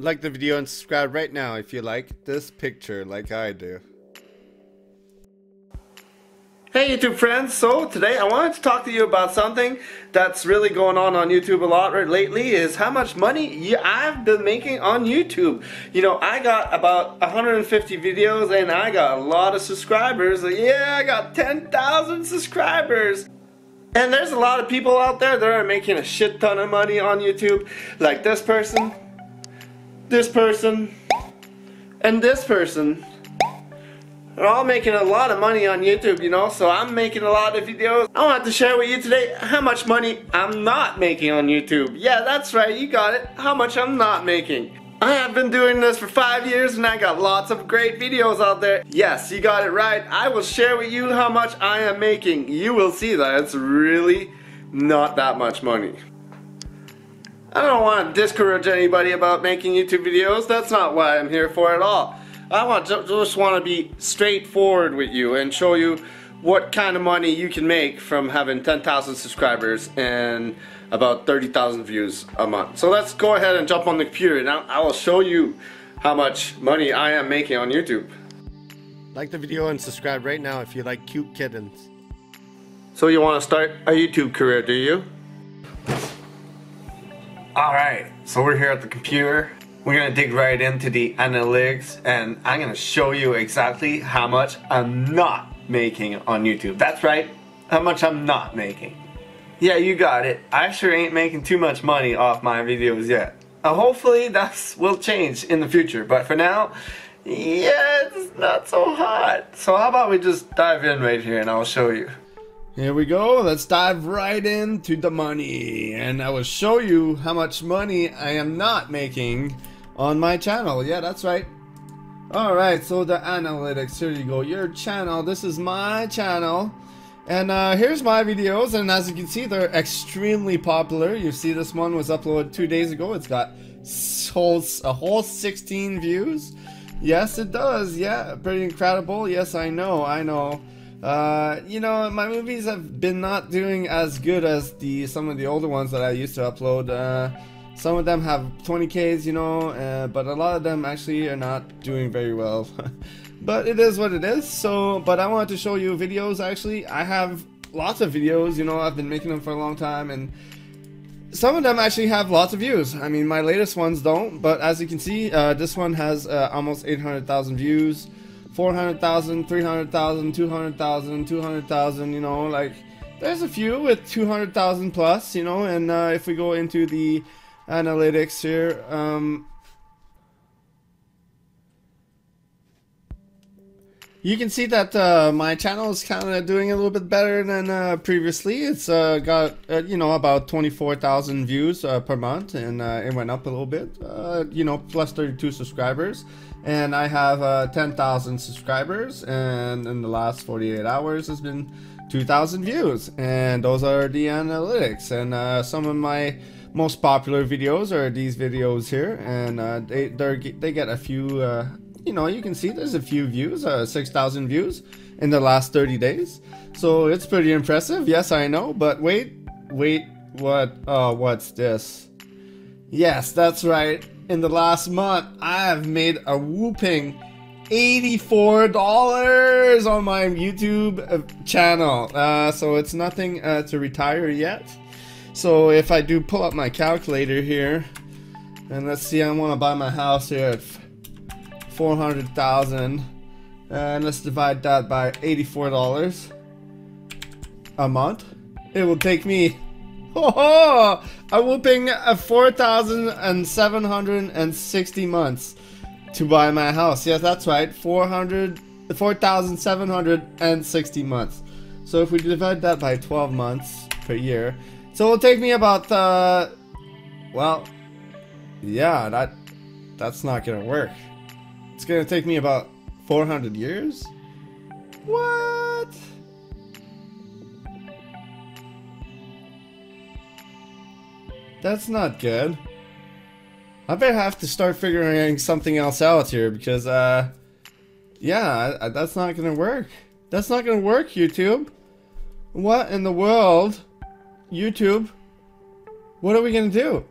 Like the video and subscribe right now if you like this picture like I do. Hey YouTube friends, so today I wanted to talk to you about something that's really going on YouTube a lot right lately is how much money I've been making on YouTube. You know, I got about 150 videos and I got a lot of subscribers. Yeah, I got 10,000 subscribers. And there's a lot of people out there that are making a shit ton of money on YouTube, like this person, and this person. They're all making a lot of money on YouTube, you know, so I'm making a lot of videos. I want to share with you today how much money I'm not making on YouTube. Yeah, that's right, you got it, how much I'm not making. I have been doing this for 5 years and I got lots of great videos out there. Yes, you got it right, I will share with you how much I am making. You will see that it's really not that much money. I don't want to discourage anybody about making YouTube videos, that's not what I'm here for at all. I just want to be straightforward with you and show you what kind of money you can make from having 10,000 subscribers and about 30,000 views a month. So let's go ahead and jump on the computer and I will show you how much money I am making on YouTube. Like the video and subscribe right now if you like cute kittens. So you want to start a YouTube career, do you? Alright, so we're here at the computer. We're going to dig right into the analytics and I'm going to show you exactly how much I'm not making on YouTube. That's right, how much I'm not making. Yeah, you got it. I sure ain't making too much money off my videos yet. Hopefully that will change in the future, but for now, yeah, it's not so hot. So how about we just dive in right here and I'll show you. Here we go, let's dive right into the money. And I will show you how much money I am not making on my channel. Yeah, that's right. Alright, so the analytics, here you go, your channel, this is my channel, and here's my videos, and as you can see they're extremely popular. You see this one was uploaded 2 days ago, it's got a whole 16 views. Yes it does, yeah, pretty incredible. Yes, I know. You know, my movies have been not doing as good as some of the older ones that I used to upload. Some of them have 20Ks, you know, but a lot of them actually are not doing very well. But it is what it is. So, but I wanted to show you videos. Actually, I have lots of videos. You know, I've been making them for a long time, and some of them actually have lots of views. I mean, my latest ones don't, but as you can see, this one has almost 800,000 views. 400,000, 300,000, 200,000, 200,000, you know, like, there's a few with 200,000 plus, you know, and if we go into the analytics here, you can see that my channel is kind of doing a little bit better than previously. It's got, you know, about 24,000 views per month, and it went up a little bit, you know, plus 32 subscribers. And I have 10,000 subscribers, and in the last 48 hours has been 2,000 views, and those are the analytics. And some of my most popular videos are these videos here, and they get a few, you know, you can see there's a few views, 6,000 views in the last 30 days. So it's pretty impressive. Yes, I know, but wait, what's this? Yes, that's right. In the last month, I have made a whooping $84 on my YouTube channel. So it's nothing to retire yet. So if I do pull up my calculator here, and let's see, I want to buy my house here at 400,000, and let's divide that by $84 a month. It will take me a whooping 4,760 months to buy my house. Yes, that's right, 4,760 months. So if we divide that by 12 months per year, so it'll take me about well, yeah, that's not gonna work. It's gonna take me about 400 years. What? That's not good. I better have to start figuring something else out here because, yeah, that's not gonna work. That's not gonna work, YouTube. What in the world? YouTube, what are we gonna do?